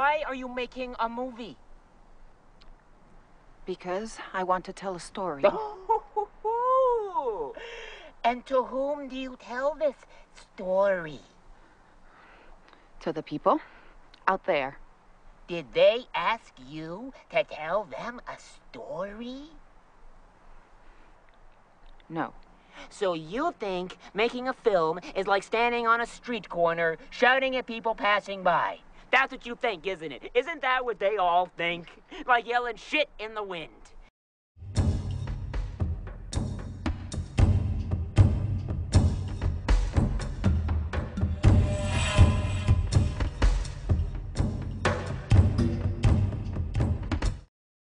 Why are you making a movie? Because I want to tell a story. And to whom do you tell this story? To the people out there. Did they ask you to tell them a story? No. So you think making a film is like standing on a street corner, shouting at people passing by. That's what you think, isn't it? Isn't that what they all think? Like yelling shit in the wind.